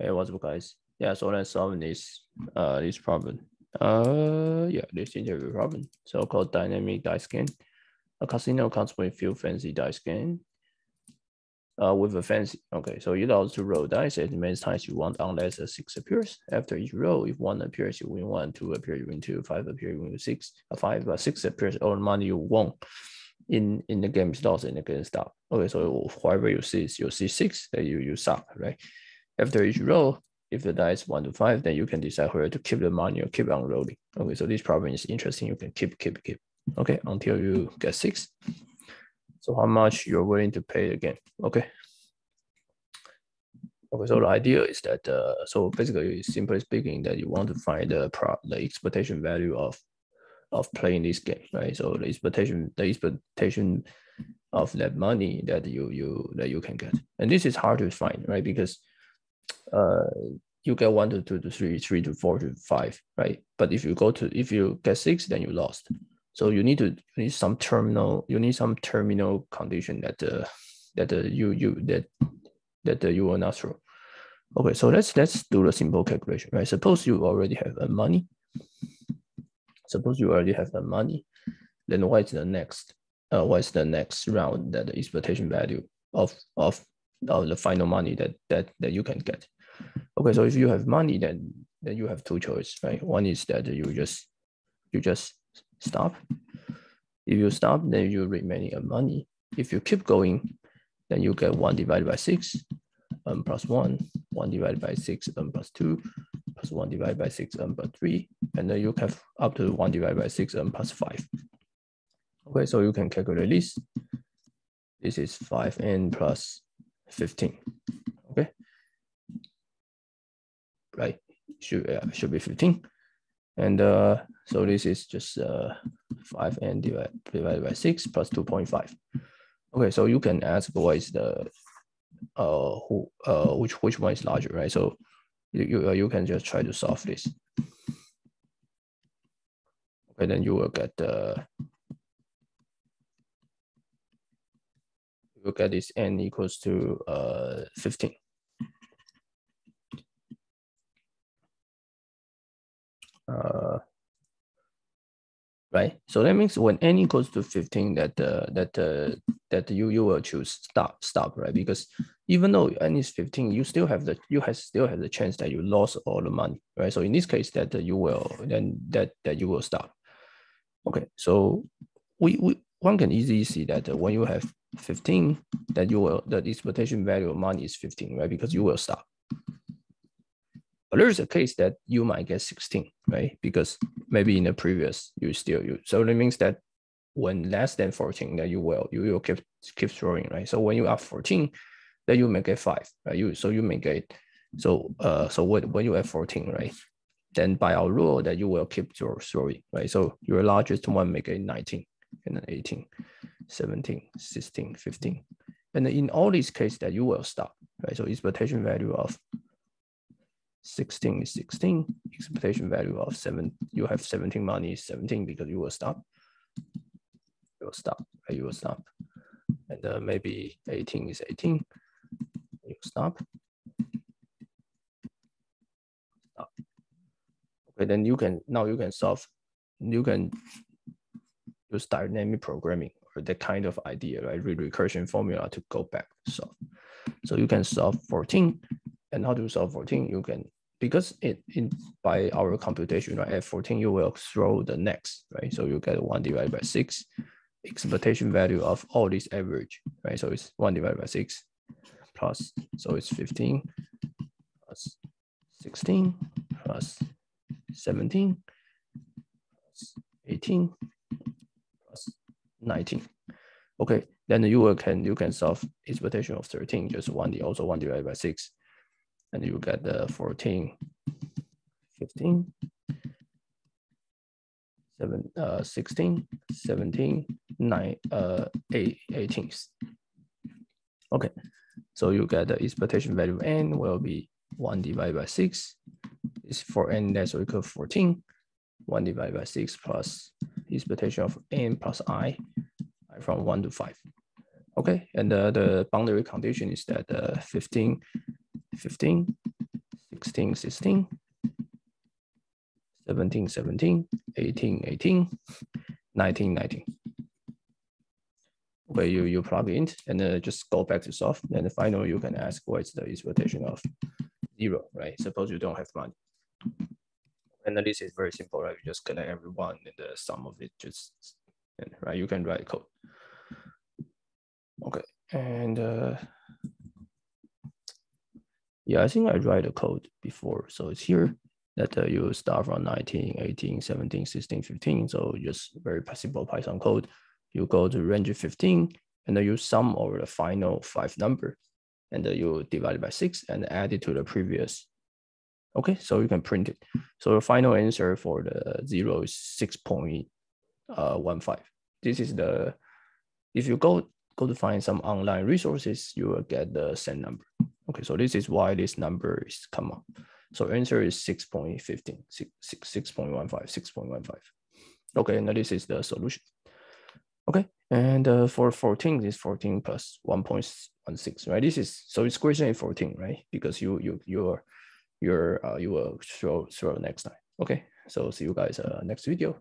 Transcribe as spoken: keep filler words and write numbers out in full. Hey, what's up, guys? Yeah, so let's solve this uh this problem. Uh yeah, this interview problem. So called dynamic dice game. A casino comes with few fancy dice game. Uh with a fancy okay, so you're allowed to roll dice as many times you want unless a six appears. After each roll, if one appears, you win one, two appears, you win two, five appears, you win six, a five, a six appears, all the money you won in in the game is lost and the game stop. Okay, so whatever you see is you see six, then you you suck, right? After each roll, if the dice one to five, then you can decide whether to keep the money or keep on rolling. Okay, so this problem is interesting. You can keep, keep, keep. Okay, until you get six. So how much you're willing to pay again? Okay. Okay, so the idea is that uh, so basically, simply speaking, that you want to find the pro the expectation value of of playing this game, right? So the expectation the expectation of that money that you you that you can get, and this is hard to find, right? Because Uh, you get one to two to three, three to four to five, right? But if you go to if you get six, then you lost. So you need to you need some terminal. You need some terminal condition that uh, that uh, you you that that uh, you will not throw. Okay, so let's let's do the simple calculation, right? Suppose you already have the money. Suppose you already have the money. Then what's the next? Uh, what's the next round that the expectation value of of of the final money that that that you can get? Okay, so if you have money, then then you have two choices, right? One is that you just you just stop. If you stop, then you remaining a money. If you keep going, then you get one divided by six, um plus one, one divided by six, um plus two, plus one divided by six, um plus three, and then you have up to one divided by six, um plus five. Okay, so you can calculate this. This is five n plus fifteen. Okay. Right, should uh, should be fifteen, and uh, so this is just uh, five n divided, divided by six plus two point five. Okay, so you can ask what is the uh who uh which which one is larger, right? So you you, uh, you can just try to solve this. Okay, then you will get the uh, look at this n equals to uh fifteen. Uh, right. So that means when n equals to fifteen, that uh, that uh, that you you will choose stop stop, right? Because even though n is fifteen, you still have the you has still have the chance that you lost all the money, right? So in this case, that uh, you will then that that you will stop. Okay. So we we one can easily see that uh, when you have fifteen, that you will that expectation value of money is fifteen, right? Because you will stop. But there's a case that you might get sixteen, right? Because maybe in the previous you still you. So that means that when less than fourteen, that you will you will keep keep throwing, right? So when you have fourteen, then you may get five, right? You so you may get so uh so when when you have fourteen, right? Then by our rule that you will keep throwing, right? So your largest one may get nineteen, and then eighteen, seventeen, sixteen, fifteen, and in all these cases that you will stop, right? So expectation value of sixteen is sixteen, expectation value of seven, you have seventeen money is seventeen because you will stop, you will stop, right? You will stop, and uh, maybe eighteen is eighteen, you stop, stop. Okay, then you can, now you can solve, you can use dynamic programming or that kind of idea, right? Recursion formula to go back solve. So you can solve fourteen, and how to solve fourteen, you can, because it in by our computation, right, at fourteen you will throw the next, right? So you get one divided by six, expectation value of all this average, right? So it's one divided by six plus, so it's fifteen plus sixteen plus seventeen plus eighteen plus nineteen. Okay, then you will can you can solve expectation of thirteen, just one also one divided by six. And you get the fourteen, fifteen, seven, uh, sixteen, seventeen, nine, uh, eight, eighteen. Okay, so you get the expectation value of n will be one divided by six. It's for n that's equal to fourteen. one divided by six plus expectation of n plus I, I from one to five. Okay, and uh, the boundary condition is that uh, fifteen, fifteen, sixteen, sixteen, seventeen, seventeen, eighteen, eighteen, nineteen, nineteen. Okay, you, you plug in and then just go back to solve. And finally, you can ask what is the expectation of zero, right? Suppose you don't have money. And this is very simple, right? You just connect everyone and the sum of it just, right? You can write code. Okay, and uh, yeah, I think I write a code before. So it's here that uh, you start from nineteen, eighteen, seventeen, sixteen, fifteen. So just very simple Python code. You go to range fifteen and then you sum over the final five number and then you divide it by six and add it to the previous. Okay, so you can print it. So the final answer for the zero is six point one five. This is the, if you go, go to find some online resources, you will get the same number. Okay, so this is why this number is come up. So answer is six point one five, six point one five. Okay, and this is the solution. Okay, and uh, for fourteen, this fourteen plus one point one six, right? This is, so it's question fourteen, right? Because you you you're you're uh, you will show show next time. Okay, so see you guys uh, next video.